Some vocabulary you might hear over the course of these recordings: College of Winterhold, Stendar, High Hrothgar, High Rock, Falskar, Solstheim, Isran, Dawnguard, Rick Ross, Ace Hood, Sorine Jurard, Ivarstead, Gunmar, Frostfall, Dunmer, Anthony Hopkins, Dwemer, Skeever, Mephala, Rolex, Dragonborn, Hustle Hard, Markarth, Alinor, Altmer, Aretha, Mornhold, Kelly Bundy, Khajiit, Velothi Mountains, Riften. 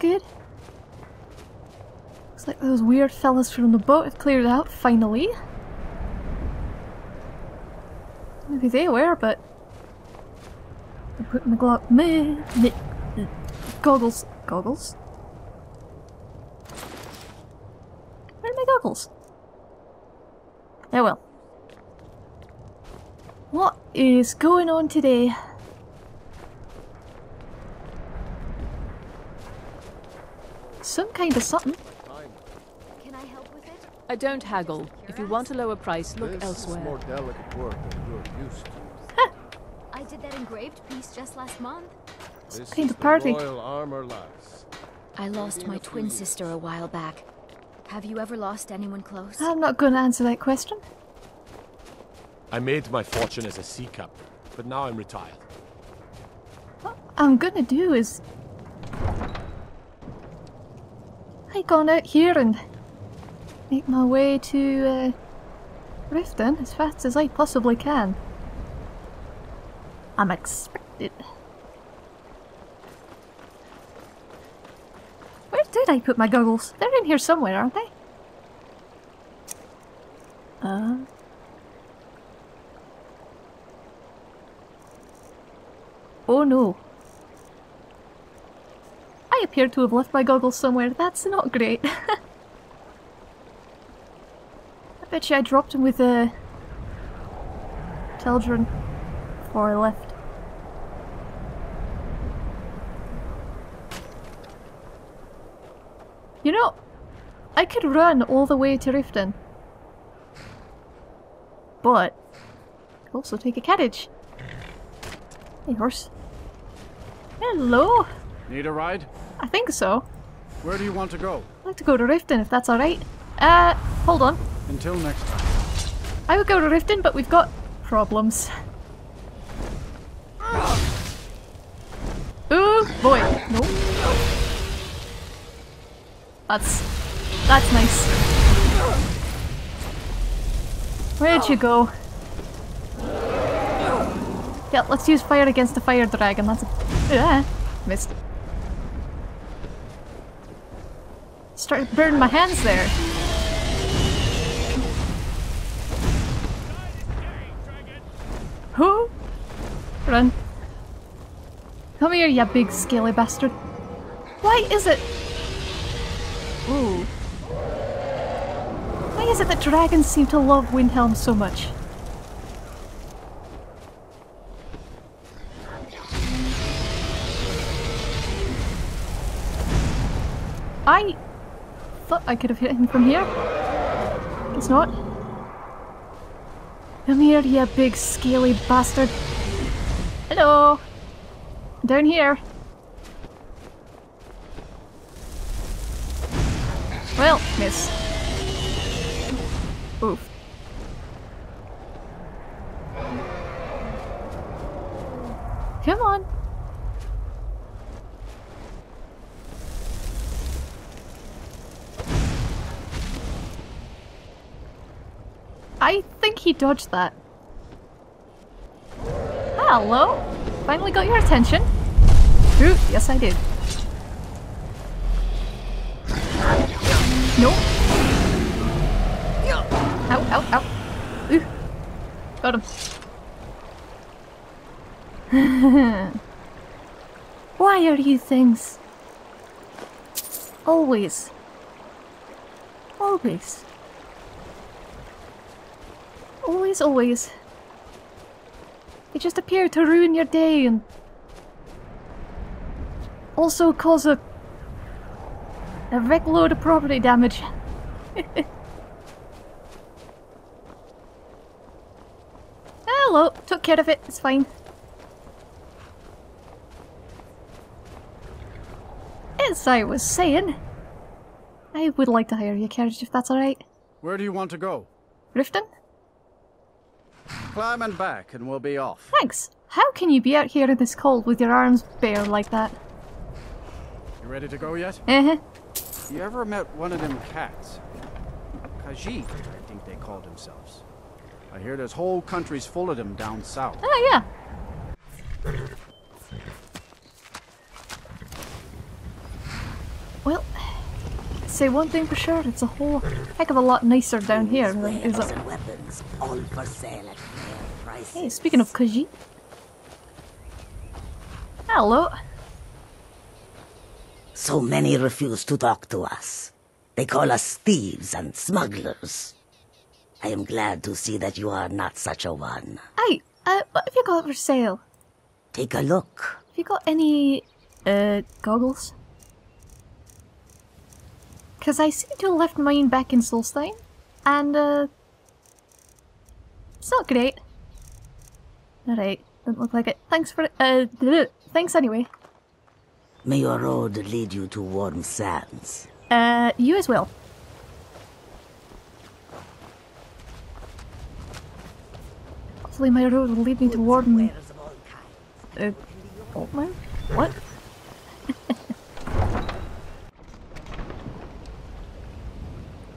Good. Looks like those weird fellas from the boat have cleared out, finally. Maybe they were, but I put my goggles. Goggles? Where are my goggles? Oh well. What is going on today? Some kind of something. Can I help with it? I don't haggle. If you want a lower price, look elsewhere. Is more delicate work than you're used to. Huh. I did that engraved piece just last month. This kind of party. Royal armor, lass. I lost my twin sister a while back. Have you ever lost anyone close? I'm not going to answer that question. I made my fortune as a sea captain, but now I'm retired. What I'm going to do is hike on out here and make my way to Riften as fast as I possibly can. I'm expected. Where did I put my goggles? They're in here somewhere, aren't they? Oh no. I appear to have left my goggles somewhere. That's not great. I bet you I dropped them with the children before I left. You know, I could run all the way to Riften, but I could also take a carriage. Hey, horse. Hello. Need a ride? I think so. Where do you want to go? I'd like to go to Riften if that's alright. Hold on. Until next time. I would go to Riften, but we've got problems. Ooh, boy. No. That's nice. Where'd you go? Yeah, let's use fire against the fire dragon. That's a... missed. Started to burn my hands there. Who? Run. Come here, you big scaly bastard. Why is it? Ooh. Why is it that dragons seem to love Windhelm so much? I thought I could have hit him from here. Guess not. Come here, you big scaly bastard. Hello. Down here. Well, miss. Oof. Come on. I think he dodged that. Hello! Finally got your attention. Ooh, yes I did. No. Ow, ow, ow. Ooh. Got him. Why are you things? Always. Always. Always, always. They just appear to ruin your day and also cause a wreck load of property damage. Hello, took care of it, it's fine. As I was saying, I would like to hire you a carriage if that's alright. Where do you want to go? Riften? Climb and back and we'll be off. Thanks. How can you be out here in this cold with your arms bare like that? You ready to go yet? Uh-huh. You ever met one of them cats? Khajiit, I think they called themselves. I hear there's whole countries full of them down south. Oh, yeah. Well, say one thing for sure, it's a whole heck of a lot nicer down here than it is up. Hey, speaking of Khajiit. Hello. So many refuse to talk to us. They call us thieves and smugglers. I am glad to see that you are not such a one. Aye, what have you got for sale? Take a look. Have you got any, goggles? Because I seem to have left mine back in Solstheim, and, it's not great. Alright, doesn't look like it. Thanks for it. Thanks anyway. May your road lead you to warm sands. You as well. Hopefully my road will lead me to warden... Altmer? What?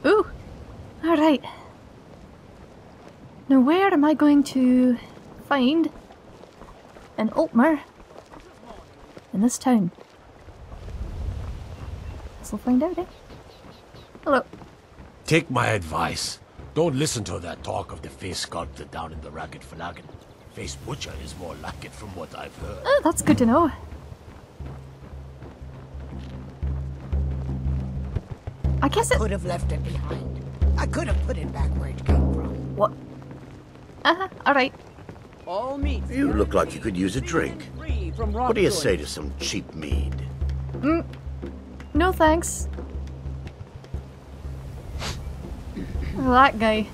Ooh! Alright. Now where am I going to find an Altmer in this town? Guess we'll find out, eh? Hello. Take my advice. Don't listen to that talk of the face sculptor down in the ragged flagon. Face butcher is more like it from what I've heard. Oh, that's good to know. I guess it could have left it behind. I could have put it back where it came from. What? Uh-huh, alright. All meat. You look like you could use a drink. What do you say to some cheap mead? No thanks. That guy.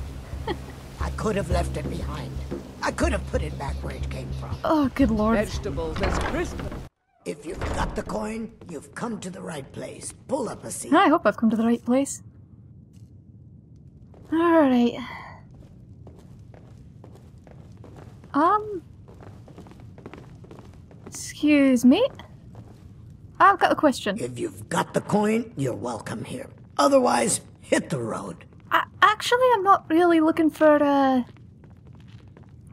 I could have left it behind. I could have put it back where it came from. Oh, good lord. Vegetables as Christmas. If you've got the coin, you've come to the right place. Pull up a seat. I hope I've come to the right place. Alright. Excuse me? I've got a question. If you've got the coin, you're welcome here. Otherwise, hit the road. Actually, I'm not really looking for a...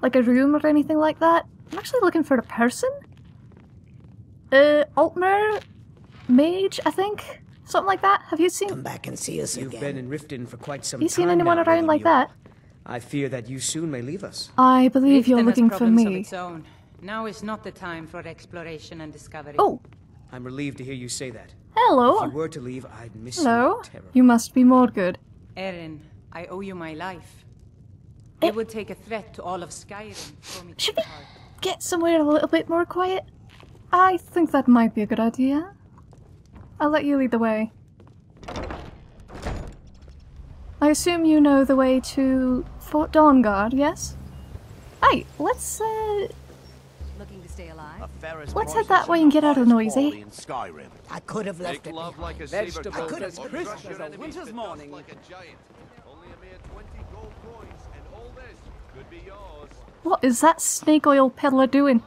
like a room or anything like that. I'm actually looking for a person. Altmer? Mage, I think? Something like that. Have you seen... Come back and see us again. You've been in Riften for quite some time. Have you seen anyone around like that? I fear that you soon may leave us. I believe you're looking for me. Riften has problems of its own. Now is not the time for exploration and discovery. Oh! I'm relieved to hear you say that. Hello! If you were to leave, I'd miss you. Hello? You must be Mordgud. Erin, I owe you my life. It would take a threat to all of Skyrim for me to... Should we get somewhere a little bit more quiet? I think that might be a good idea. I'll let you lead the way. I assume you know the way to Fort Dawnguard, yes? Hey, let's looking to stay alive. Let's head that way and get out of noisy. I could have left it behind. Like I could have crushed it on a winter's morning. Like a giant. Only a mere 20 gold coins and all this could be yours. What is that snake oil peddler doing?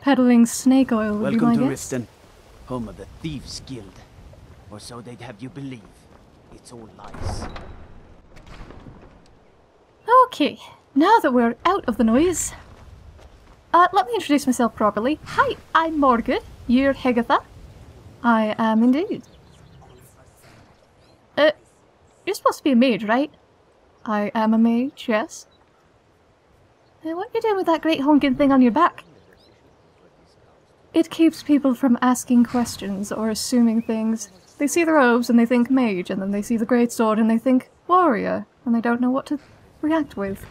Peddling snake oil would be my guess. Welcome to Riften, home of the Thieves' Guild. Or so they'd have you believe. It's all lies. Okay, now that we're out of the noise, let me introduce myself properly. Hi, I'm Mordgud. You're Hegatha. I am indeed. You're supposed to be a mage, right? I am a mage, yes. What are you doing with that great honking thing on your back? It keeps people from asking questions or assuming things. They see the robes and they think mage, and then they see the greatsword and they think warrior, and they don't know what to react with.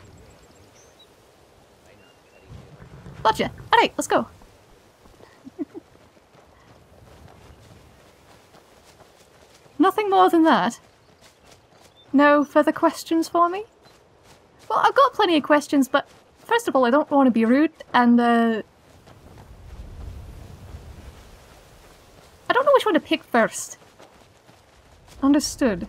Gotcha! Alright, let's go! Nothing more than that? No further questions for me? Well, I've got plenty of questions, but first of all, I don't want to be rude, and I don't know which one to pick first. Understood.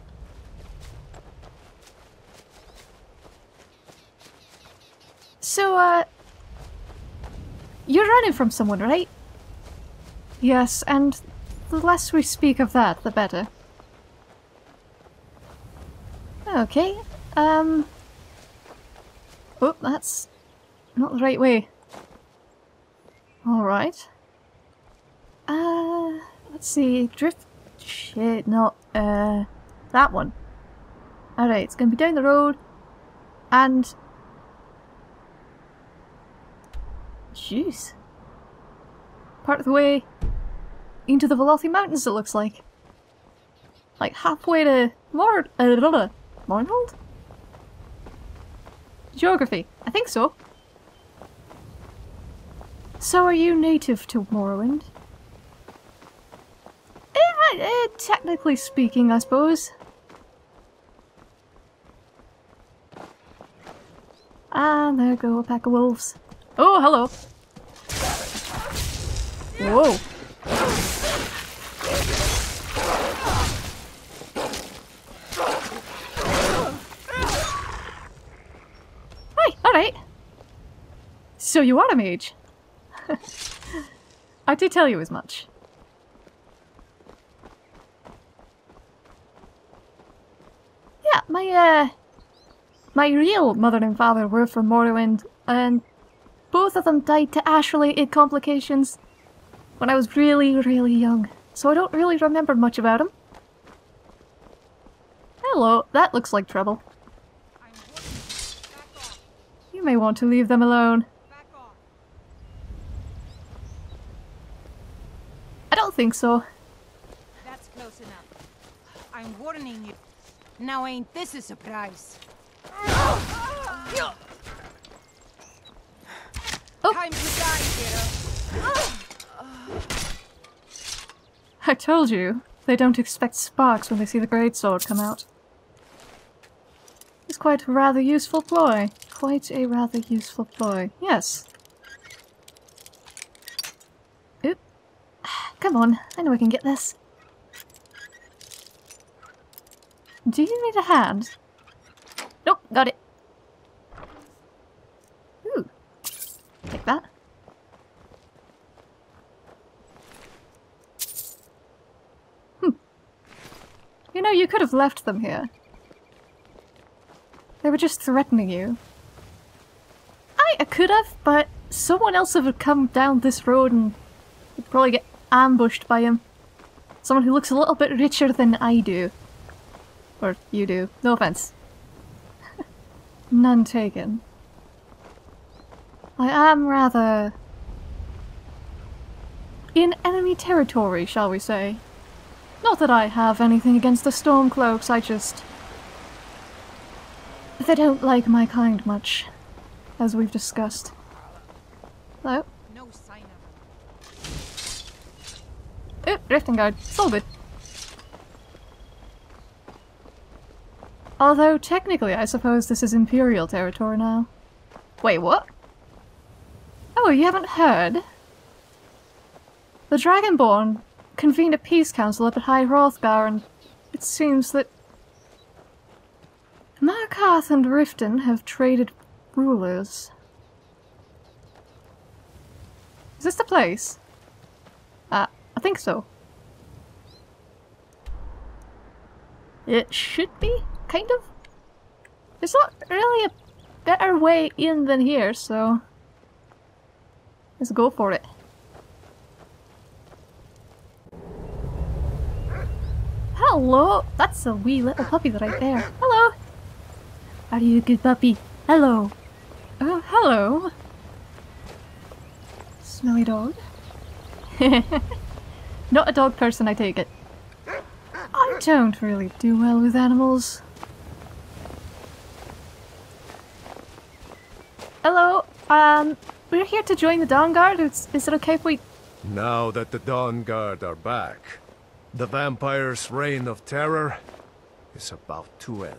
So, you're running from someone, right? Yes, and the less we speak of that, the better. Okay, oh, that's not the right way. Alright. Let's see, drift... Shit, no, that one. Alright, it's gonna be down the road, and... Jeez. Part of the way into the Velothi Mountains, it looks like. Like halfway to Mornhold? Geography. I think so. So are you native to Morrowind? Technically speaking, I suppose. And there go a pack of wolves. Oh, hello! Whoa! Hi! Alright! So you are a mage! I did tell you as much. Yeah, my real mother and father were from Morrowind, and both of them died to ash-related complications when I was really, really young, so I don't really remember much about him. Hello, that looks like trouble. You may want to leave them alone. I don't think so. That's close enough. I'm warning you. Now ain't this a surprise? Oh. Time to die, hero. I told you, they don't expect sparks when they see the greatsword come out. It's quite a rather useful ploy. Quite a rather useful ploy. Yes. Oop. Come on, I know I can get this. Do you need a hand? Nope, got it. Ooh. Take that. You know, you could have left them here. They were just threatening you. I could have, but someone else would have come down this road and you'd probably get ambushed by him. Someone who looks a little bit richer than I do. Or you do. No offense. None taken. I am rather... in enemy territory, shall we say. Not that I have anything against the Stormcloaks, I just... they don't like my kind much, as we've discussed. Hello? No sign of... Oop, Riften guard. Solved. Although, technically, I suppose this is Imperial territory now. Wait, what? Oh, you haven't heard? The Dragonborn convened a peace council up at High Hrothgar, and it seems that Markarth and Riften have traded rulers. Is this the place? I think so. It should be, kind of. There's not really a better way in than here, so let's go for it. Hello! That's a wee little puppy right there. Hello! Are you a good puppy? Hello! Oh, hello! Smelly dog. Not a dog person, I take it. I don't really do well with animals. Hello! We're here to join the Dawnguard. Is it okay if we... Now that the Dawnguard are back, the vampire's reign of terror is about to end.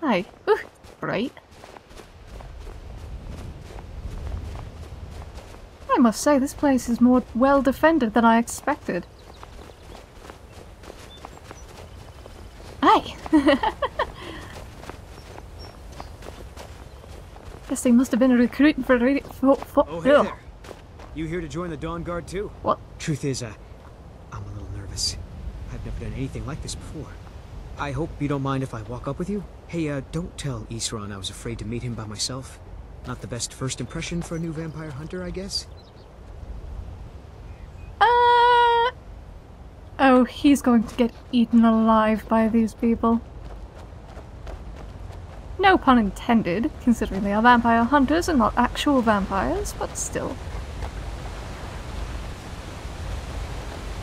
Hi. Ooh, right. I must say, this place is more well defended than I expected. Aye! Guess they must have been recruiting for a... Oh, hey there. You here to join the Dawnguard too? What? Truth is, I'm a little nervous. I've never done anything like this before. I hope you don't mind if I walk up with you? Hey, don't tell Isran I was afraid to meet him by myself. Not the best first impression for a new vampire hunter, I guess? Oh, he's going to get eaten alive by these people. No pun intended, considering they are vampire hunters and not actual vampires, but still.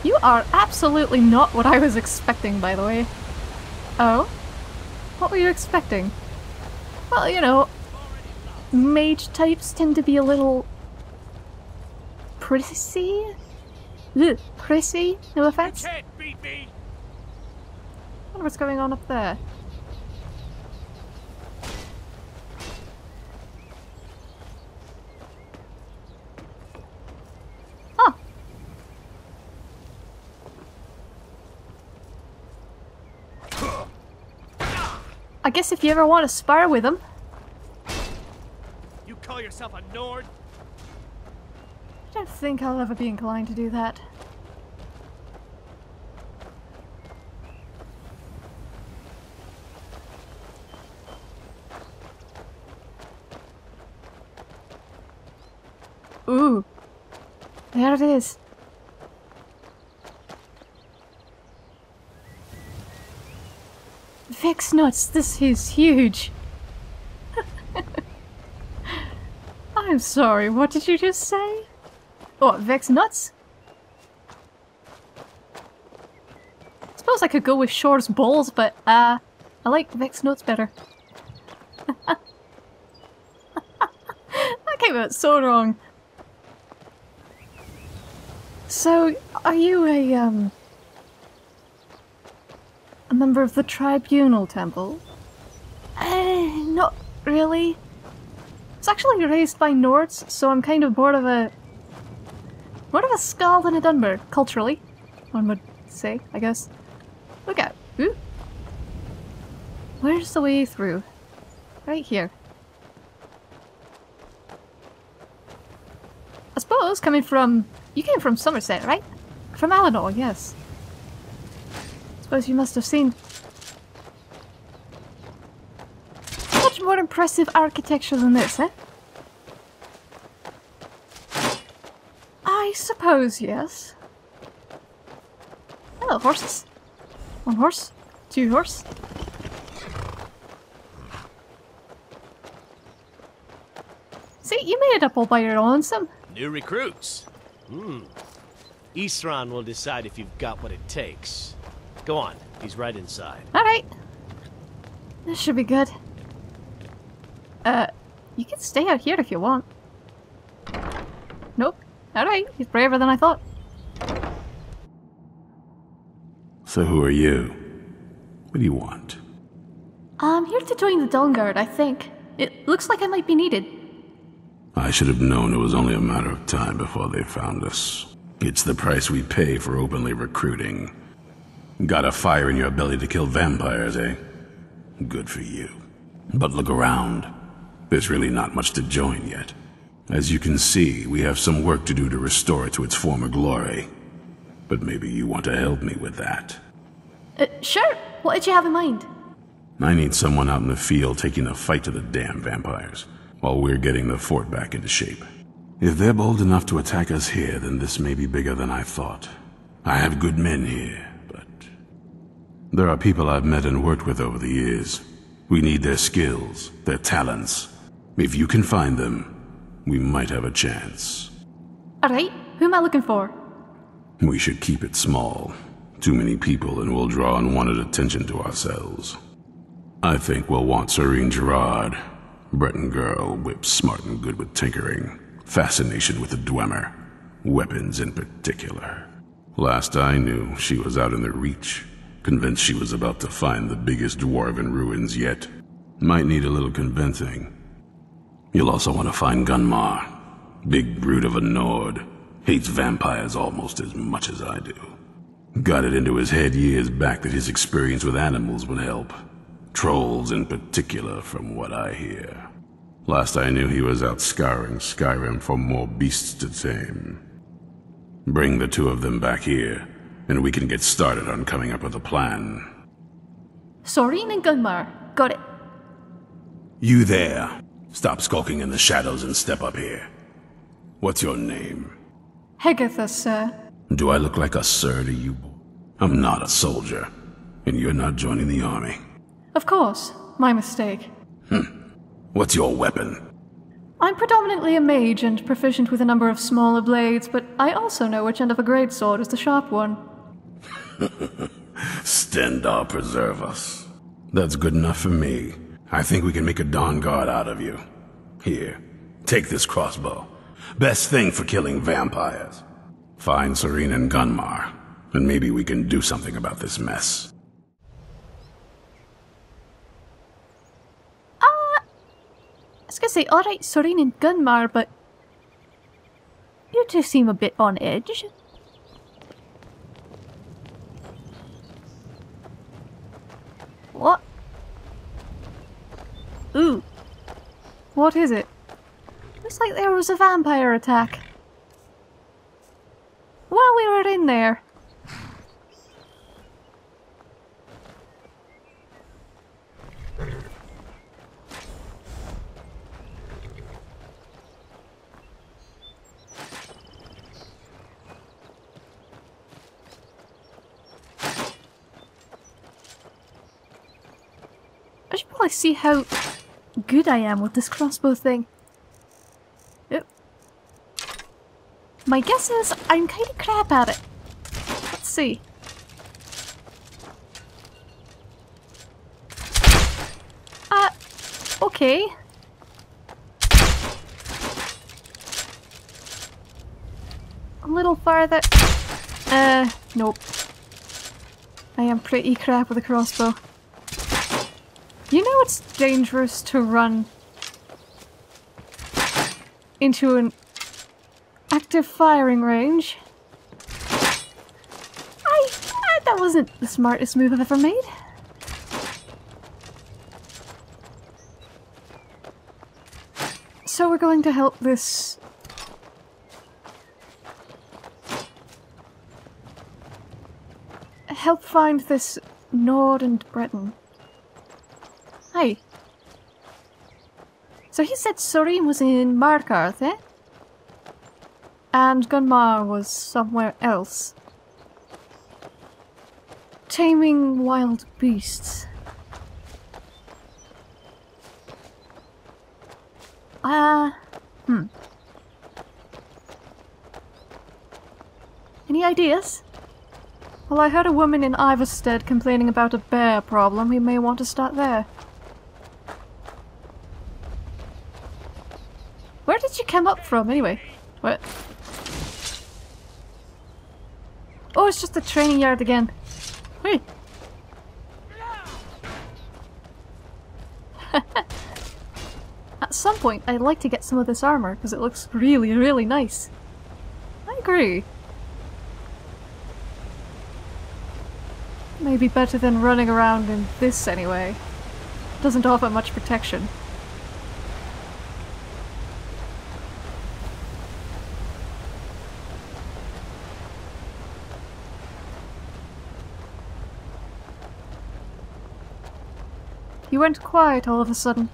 You are absolutely not what I was expecting, by the way. Oh? What were you expecting? Well, you know, mage types tend to be a little... prissy? Ugh, prissy? No offense? You can't beat me. I wonder what's going on up there. Huh. I guess if you ever want to spar with them. You call yourself a Nord? I don't think I'll ever be inclined to do that. Ooh. There it is. Vex nuts, this is huge. I'm sorry, what did you just say? Oh, Vex nuts? I suppose I could go with Shore's balls, but I like Vex nuts better. That came out so wrong. So, are you a member of the Tribunal Temple? Not really. It's actually raised by Nords, so I'm kind of bored of a... more of a Skald than a Dunmer, culturally, one would say, I guess. Look out. Ooh. Where's the way through? Right here. I suppose coming from... you came from Somerset, right? From Alinor, yes. I suppose you must have seen much more impressive architecture than this, eh? I suppose, yes. Hello, horses. One horse, two horse. See, you made it up all by your own, some. New recruits. Isran will decide if you've got what it takes. Go on, he's right inside. Alright. This should be good. You can stay out here if you want. Nope. Alright, he's braver than I thought. So who are you? What do you want? I'm here to join the Dawnguard, I think. It looks like I might be needed. I should have known it was only a matter of time before they found us. It's the price we pay for openly recruiting. Got a fire in your belly to kill vampires, eh? Good for you. But look around. There's really not much to join yet. As you can see, we have some work to do to restore it to its former glory. But maybe you want to help me with that. Sure. What did you have in mind? I need someone out in the field taking a fight to the damn vampires, while we're getting the fort back into shape. If they're bold enough to attack us here, then this may be bigger than I thought. I have good men here. There are people I've met and worked with over the years. We need their skills, their talents. If you can find them, we might have a chance. Alright, who am I looking for? We should keep it small. Too many people and we'll draw unwanted attention to ourselves. I think we'll want Sorine Jurard. Breton girl, whip smart and good with tinkering. Fascination with the Dwemer. Weapons in particular. Last I knew, she was out in the Reach. Convinced she was about to find the biggest dwarven ruins yet. Might need a little convincing. You'll also want to find Gunmar. Big brute of a Nord. Hates vampires almost as much as I do. Got it into his head years back that his experience with animals would help. Trolls in particular, from what I hear. Last I knew, he was out scouring Skyrim for more beasts to tame. Bring the two of them back here, and we can get started on coming up with a plan. Sorine and Gunmar, got it. You there. Stop skulking in the shadows and step up here. What's your name? Hegatha, sir. Do I look like a sir to you? I'm not a soldier, and you're not joining the army. Of course. My mistake. What's your weapon? I'm predominantly a mage and proficient with a number of smaller blades, but I also know which end of a greatsword is the sharp one. Stendar preserve us. That's good enough for me. I think we can make a Dawnguard out of you. Here, take this crossbow. Best thing for killing vampires. Find Sorine and Gunmar, and maybe we can do something about this mess. I was gonna say, alright, Sorine and Gunmar, but you two seem a bit on edge. What? Ooh. What is it? Looks like there was a vampire attack. While we were in there. I see how good I am with this crossbow thing. Oh. My guess is I'm kind of crap at it. Let's see. Okay. A little farther. Nope. I am pretty crap with a crossbow. You know it's dangerous to run into an active firing range. That wasn't the smartest move I've ever made. So we're going to help this find this Nord and Breton. Hi. So he said Sorine was in Markarth, eh? And Gunmar was somewhere else. Taming wild beasts. Any ideas? Well, I heard a woman in Ivarstead complaining about a bear problem. We may want to start there. Where did you come up from, anyway? What? Oh, it's just the training yard again. Hey. At some point, I'd like to get some of this armor, because it looks really, really nice. I agree. Maybe better than running around in this, anyway. Doesn't offer much protection. You went quiet all of a sudden.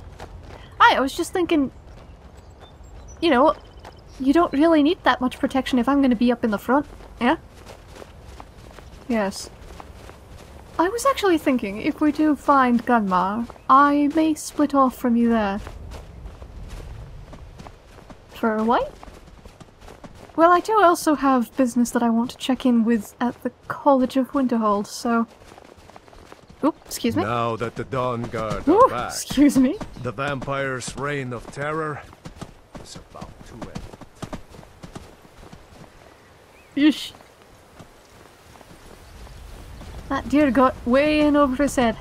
I was just thinking, you know, you don't really need that much protection if I'm going to be up in the front, yeah? Yes. I was actually thinking, if we do find Gunmar, I may split off from you there. For a while? Well, I do also have business that I want to check in with at the College of Winterhold, so... Oh, excuse me. Now that the Dawnguard are back, excuse me. The vampire's reign of terror is about to end. Yeesh. That deer got way in over his head.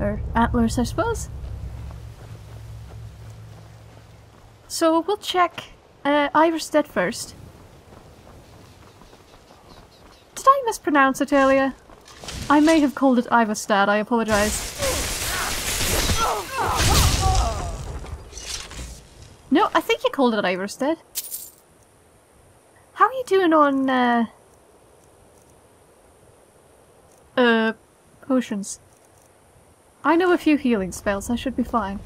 Or antlers, I suppose. So we'll check Ivarstead first. Did I mispronounce it earlier? I may have called it Ivarstead, I apologise. No, I think you called it Ivarstead. How are you doing on potions? I know a few healing spells, I should be fine.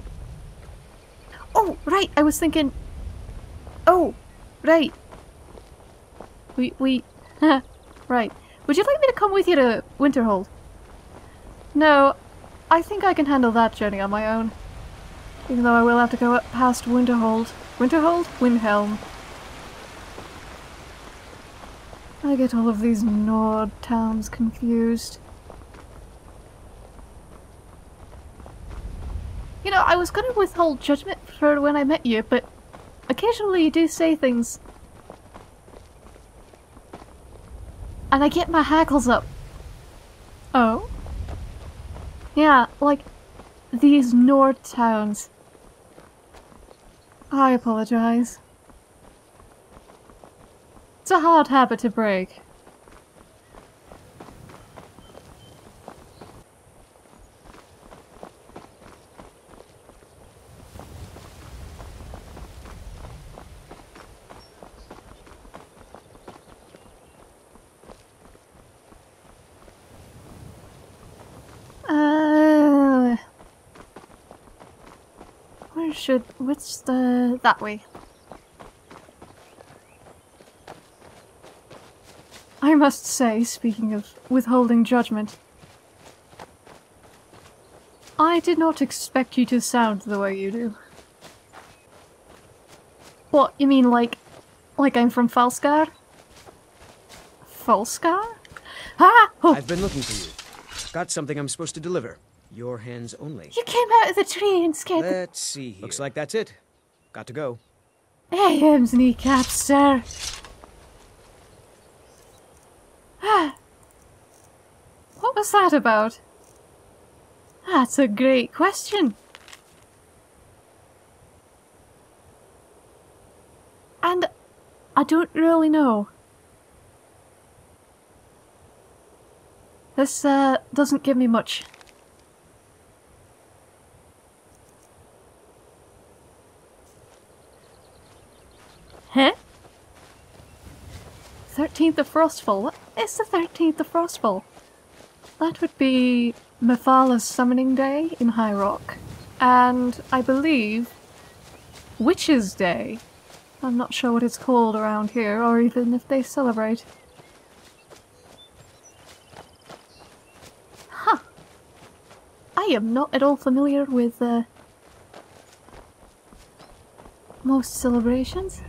Oh, right, I was thinking... Oh, right. We... Right. Would you like me to come with you to Winterhold? No, I think I can handle that journey on my own. Even though I will have to go up past Winterhold. Winterhold? Windhelm. I get all of these Nord towns confused. You know, I was going to withhold judgment for when I met you, but occasionally you do say things. And I get my hackles up. Oh? Yeah, like, these Nord towns. I apologize. It's a hard habit to break. That way. I must say, speaking of withholding judgment, I did not expect you to sound the way you do. What, you mean like I'm from Falskar? Falskar? Ah! Oh. I've been looking for you. Got something I'm supposed to deliver. Your hands only. You came out of the tree and scared. Let's see here. Looks like that's it. Got to go. AM's kneecaps, sir. What was that about? That's a great question. And I don't really know. This doesn't give me much. Huh? 13th of Frostfall? What is the 13th of Frostfall? That would be Mephala's Summoning Day in High Rock. And, I believe, Witch's Day. I'm not sure what it's called around here, or even if they celebrate. Huh. I am not at all familiar with most celebrations.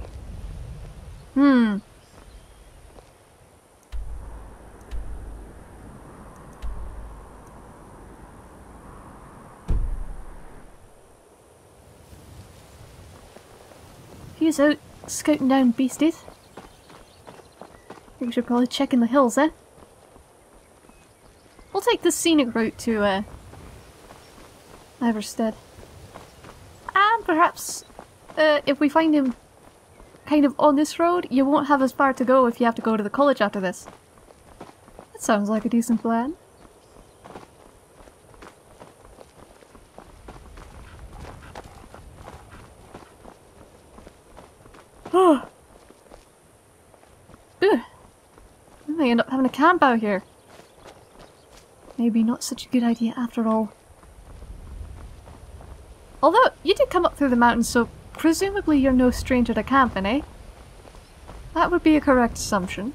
Hmm. He's out scouting down beasties. We should probably check in the hills, eh? We'll take the scenic route to Ivarstead. And perhaps if we find him kind of on this road, you won't have as far to go if you have to go to the college after this. That sounds like a decent plan. Oh, we may end up having a camp out here. Maybe not such a good idea after all. Although, you did come up through the mountains, so presumably you're no stranger to camping, eh? That would be a correct assumption.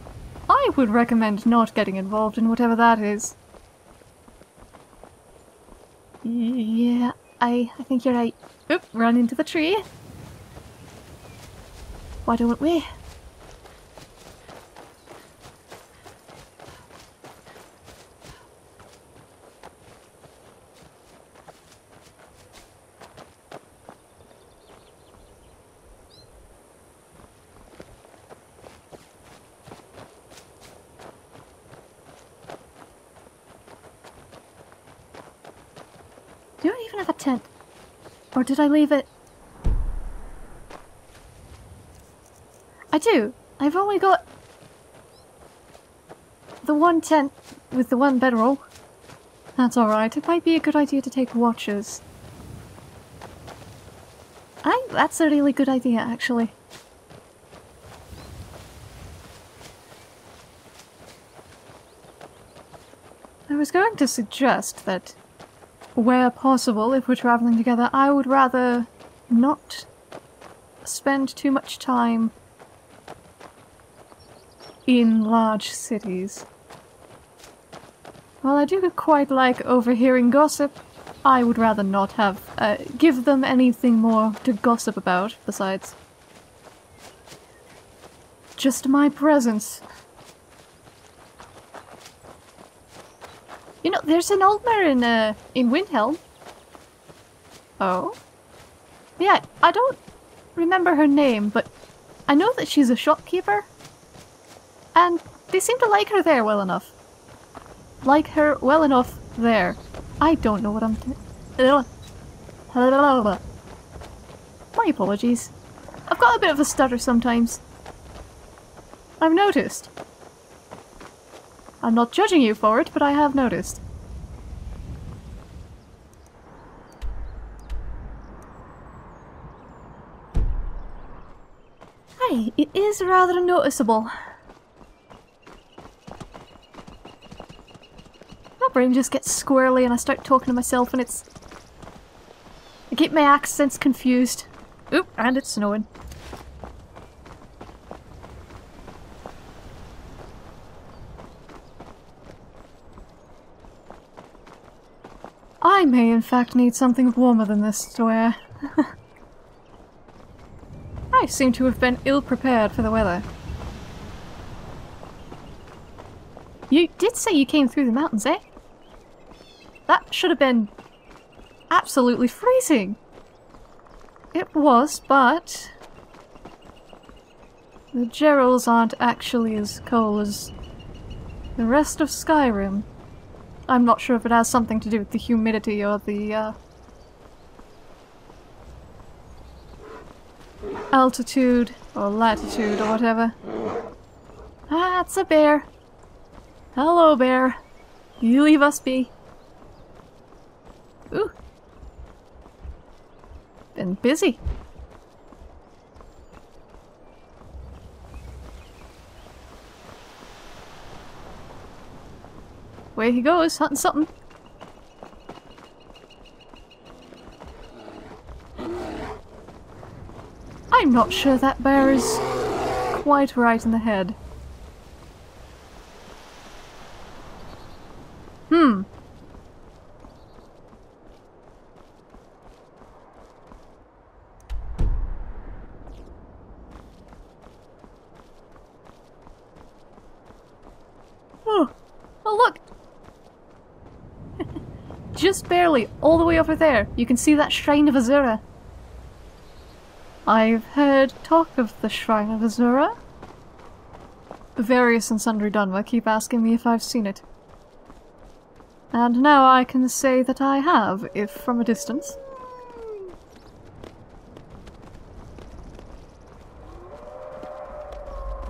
I would recommend not getting involved in whatever that is. Yeah, I think you're right. Oop, run into the tree. Why don't we? Do I even have a tent? Or did I leave it? I do. I've only got the one tent with the one bedroll. That's alright. It might be a good idea to take watches. That's a really good idea, actually. I was going to suggest that, where possible, if we're traveling together, I would rather not spend too much time in large cities. While I do quite like overhearing gossip, I would rather not have give them anything more to gossip about, besides just my presence. You know, there's an Altmer in Windhelm. Oh? Yeah, I don't remember her name, but I know that she's a shopkeeper. And they seem to like her there well enough. Like her well enough there. I don't know what I'm doing. My apologies. I've got a bit of a stutter sometimes. I've noticed. I'm not judging you for it, but I have noticed. Aye, it is rather noticeable. My brain just gets squirrely and I start talking to myself and it's... I keep my accents confused. Oop, and it's snowing. I may, in fact, need something warmer than this to wear. I seem to have been ill-prepared for the weather. You did say you came through the mountains, eh? That should have been absolutely freezing. It was, but the Geralds aren't actually as cold as the rest of Skyrim. I'm not sure if it has something to do with the humidity or the altitude or latitude or whatever. Ah, it's a bear. Hello, bear. You leave us be. Ooh. Been busy. Where he goes, hunting something. I'm not sure that bear is quite right in the head. Hmm. Oh, oh look! Just barely, all the way over there, you can see that Shrine of Azura. I've heard talk of the Shrine of Azura. Various and sundry Dunmer keep asking me if I've seen it. And now I can say that I have, if from a distance.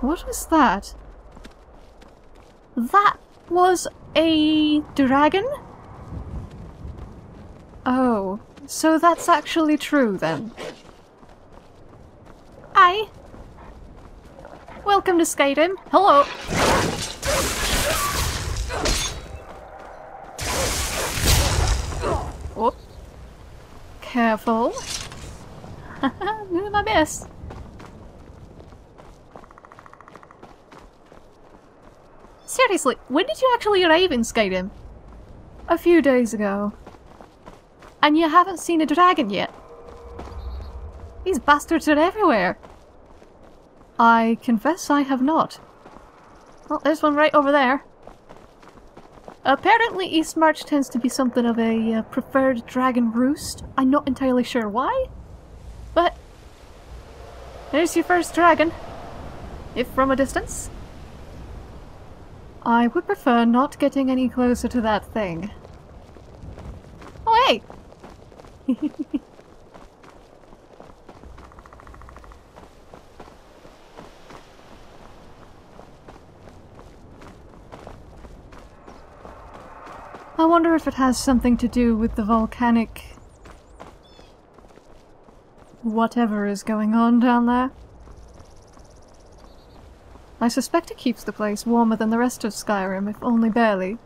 What was that? That was a dragon? Oh, so that's actually true then. Hi! Welcome to Skyrim. Hello! Oh. Careful. I'm doing my best. Seriously, when did you actually arrive in Skyrim? A few days ago. And you haven't seen a dragon yet? These bastards are everywhere. I confess I have not. Well, there's one right over there. Apparently Eastmarch tends to be something of a preferred dragon roost. I'm not entirely sure why, but there's your first dragon, if from a distance. I would prefer not getting any closer to that thing. Oh hey! I wonder if it has something to do with the volcanic... whatever is going on down there. I suspect it keeps the place warmer than the rest of Skyrim, if only barely.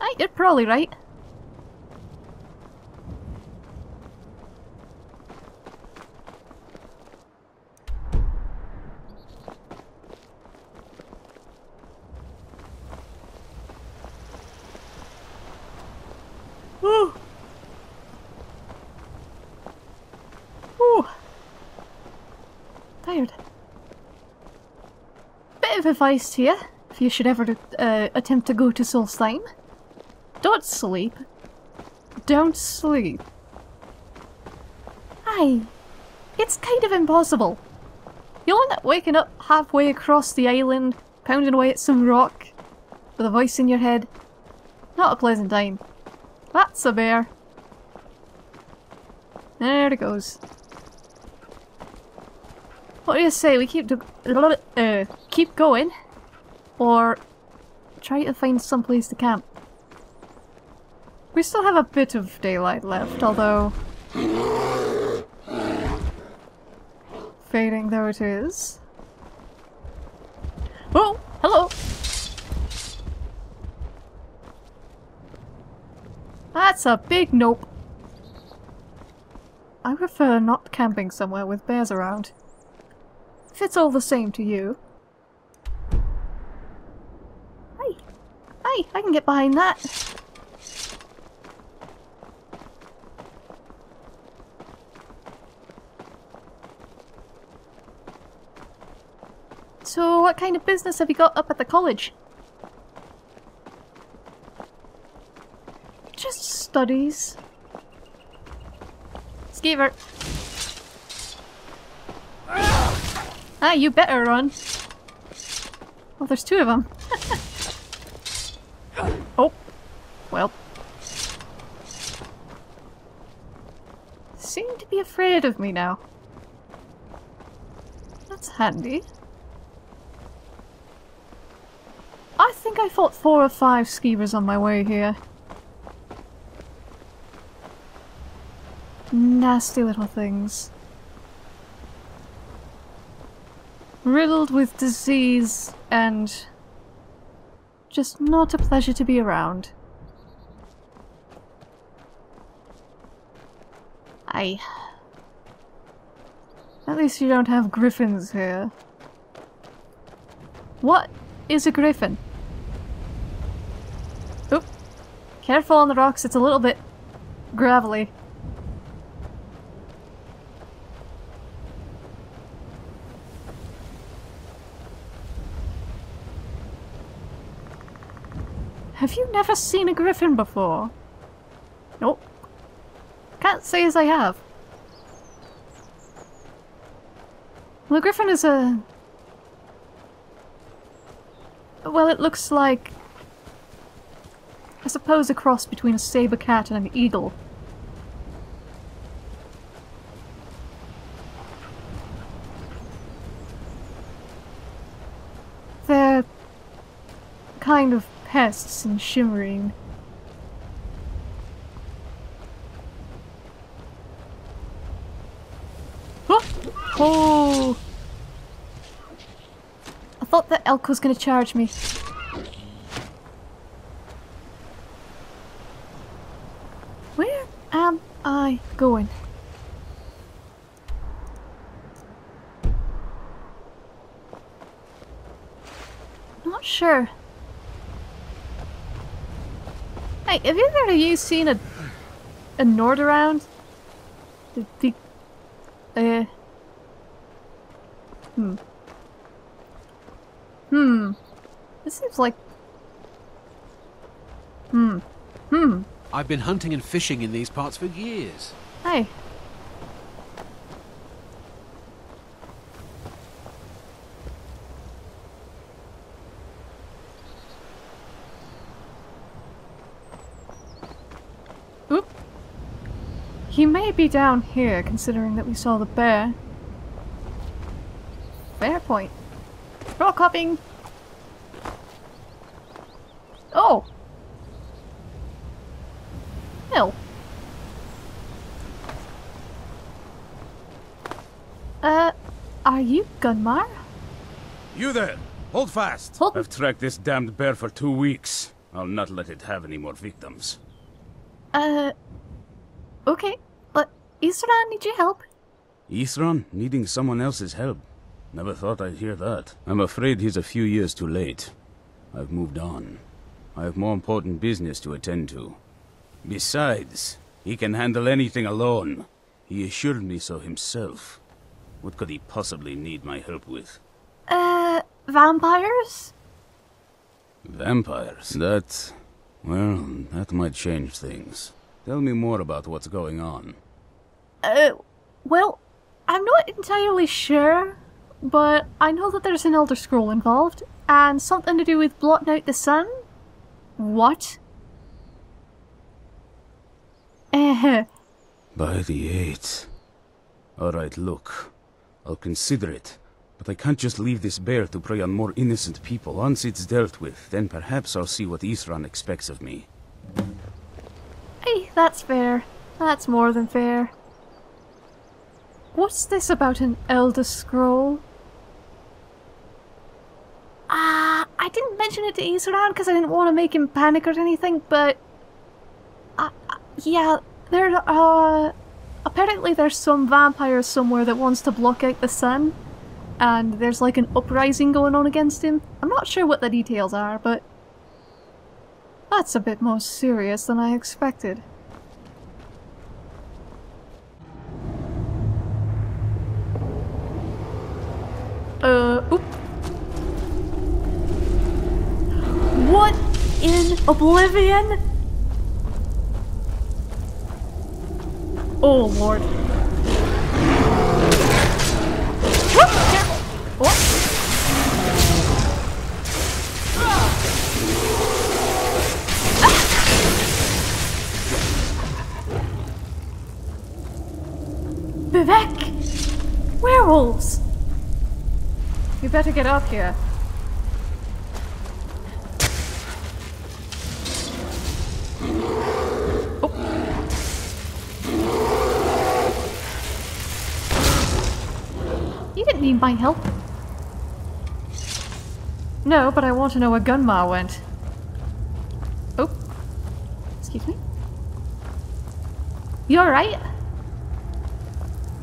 Aye, you're probably right. Woo! Woo! Tired. Bit of advice here, if you should ever attempt to go to Solstheim. Don't sleep. Don't sleep. Aye. It's kind of impossible. You'll end up waking up halfway across the island, pounding away at some rock, with a voice in your head. Not a pleasant time. That's a bear. There it goes. What do you say, we keep going, or try to find some place to camp? We still have a bit of daylight left, although... fading though it is. Oh! Hello! That's a big nope. I prefer not camping somewhere with bears around. If it's all the same to you. Hey! Hey! I can get behind that! So, what kind of business have you got up at the college? Just studies. Skeever. Ah, you better run. Well, there's two of them. Oh. Well. Seem to be afraid of me now. That's handy. I think I fought 4 or 5 skeevers on my way here. Nasty little things. Riddled with disease and... just not a pleasure to be around. Aye. At least you don't have griffins here. What is a griffin? Careful on the rocks, it's a little bit gravelly. Have you never seen a griffin before? Nope. Can't say as I have. Well, a griffin is a... well, it looks like... I suppose a cross between a saber cat and an eagle. They're kind of pests and shimmering. Oh! Oh! I thought that elk was going to charge me. Going. Not sure. Hey, have either of you seen a Nord around? This seems like... I've been hunting and fishing in these parts for years. Hey. Oop. He may be down here, considering that we saw the bear. Fair point. Rock hopping! Oh! Gunmar? You there! Hold fast! Hold. I've tracked this damned bear for 2 weeks. I'll not let it have any more victims. Okay. But Isran needs your help. Isran needing someone else's help? Never thought I'd hear that. I'm afraid he's a few years too late. I've moved on. I have more important business to attend to. Besides, he can handle anything alone. He assured me so himself. What could he possibly need my help with? Vampires? Vampires? That... well, that might change things. Tell me more about what's going on. Well, I'm not entirely sure, but I know that there's an Elder Scroll involved, and something to do with blotting out the sun? What? By the eight. Alright, look. I'll consider it, but I can't just leave this bear to prey on more innocent people. Once it's dealt with, then perhaps I'll see what Isran expects of me. Hey, that's fair. That's more than fair. What's this about an Elder Scroll? I didn't mention it to Isran because I didn't want to make him panic or anything, but... yeah, there are... apparently there's some vampire somewhere that wants to block out the sun, and there's like an uprising going on against him. I'm not sure what the details are, but... that's a bit more serious than I expected. Oop. What in oblivion? Oh lord. Whoop, careful. Oh. Vivek! Werewolves! You better get up here. Oh. You didn't need my help. No, but I want to know where Gunmar went. Oh. Excuse me. You alright?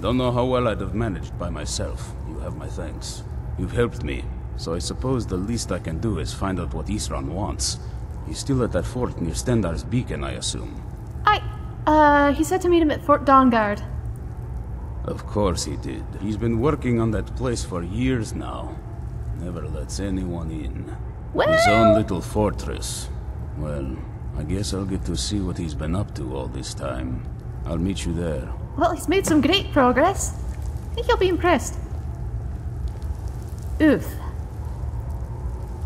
Don't know how well I'd have managed by myself. You have my thanks. You've helped me, so I suppose the least I can do is find out what Isran wants. He's still at that fort near Stendar's beacon, I assume. He said to meet him at Fort Dawnguard. Of course he did. He's been working on that place for years now. Never lets anyone in. Well... his own little fortress. Well, I guess I'll get to see what he's been up to all this time. I'll meet you there. Well, he's made some great progress. I think you'll be impressed. Oof.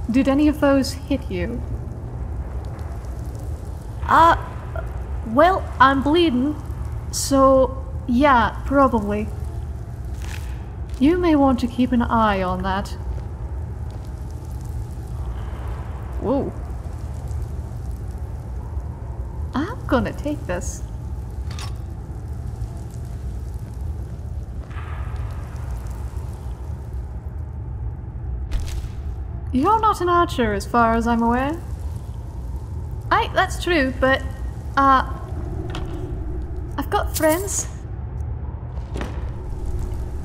Did any of those hit you? Well, I'm bleeding, so yeah, probably. You may want to keep an eye on that. Whoa. I'm gonna take this. You're not an archer, as far as I'm aware. Aye, that's true, but, I've got friends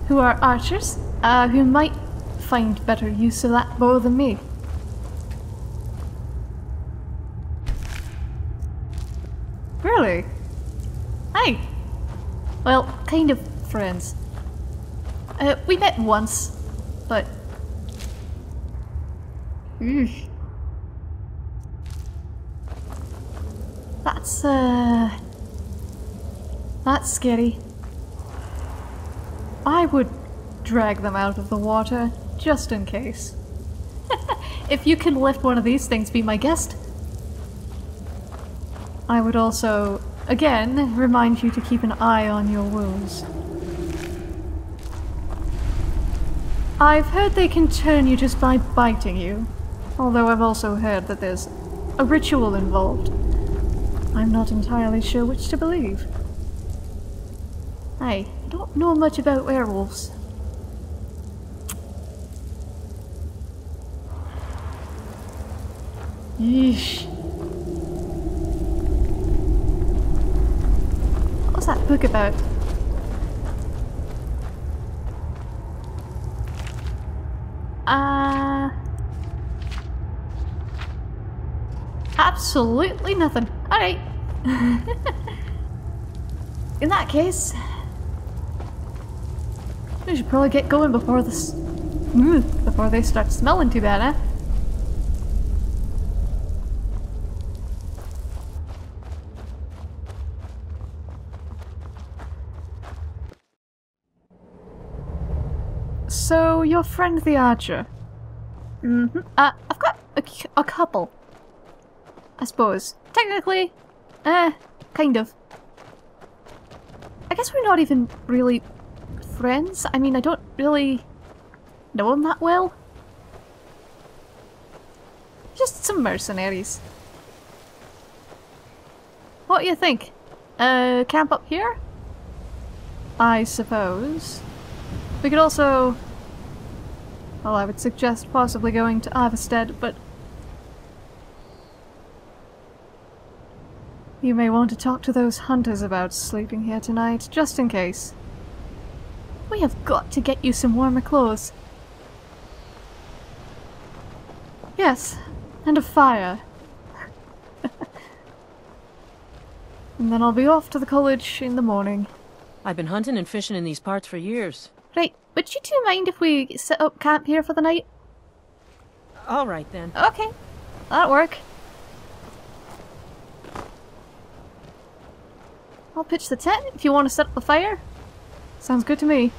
who are archers, who might find better use of that bow than me. Really? Aye. Well, kind of friends. We met once, but... eesh. That's scary. I would drag them out of the water, just in case. If you can lift one of these things, be my guest. I would also, again, remind you to keep an eye on your wounds. I've heard they can turn you just by biting you. Although I've also heard that there's a ritual involved. I'm not entirely sure which to believe. I don't know much about werewolves. Yeesh. What's that book about? Absolutely nothing. Alright. In that case, we should probably get going before this. Before they start smelling too bad, eh? So, your friend the archer. Mm-hmm. I've got a couple. I suppose. Technically, kind of. I guess we're not even really friends. I mean, I don't really know him that well. Just some mercenaries. What do you think? Camp up here? I suppose. We could also... Well, I would suggest possibly going to Ivarstead, but... You may want to talk to those hunters about sleeping here tonight, just in case. We have got to get you some warmer clothes. Yes, and a fire. And then I'll be off to the college in the morning. I've been hunting and fishing in these parts for years. Right, would you two mind if we set up camp here for the night? Alright then. Okay, that'll work. I'll pitch the tent if you want to set up the fire. Sounds good to me.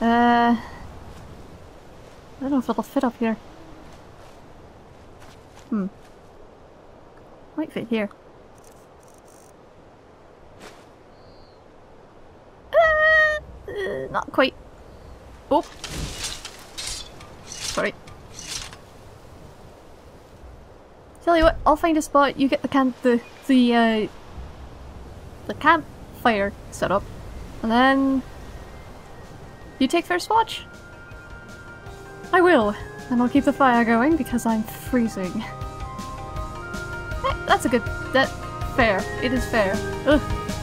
I don't know if it'll fit up here. Might fit here. Not quite. Oh! Sorry. Tell you what, I'll find a spot, you get the campfire set up, and then you take first watch. I will, and I'll keep the fire going because I'm freezing. That's a good. That fair. It is fair. Ugh.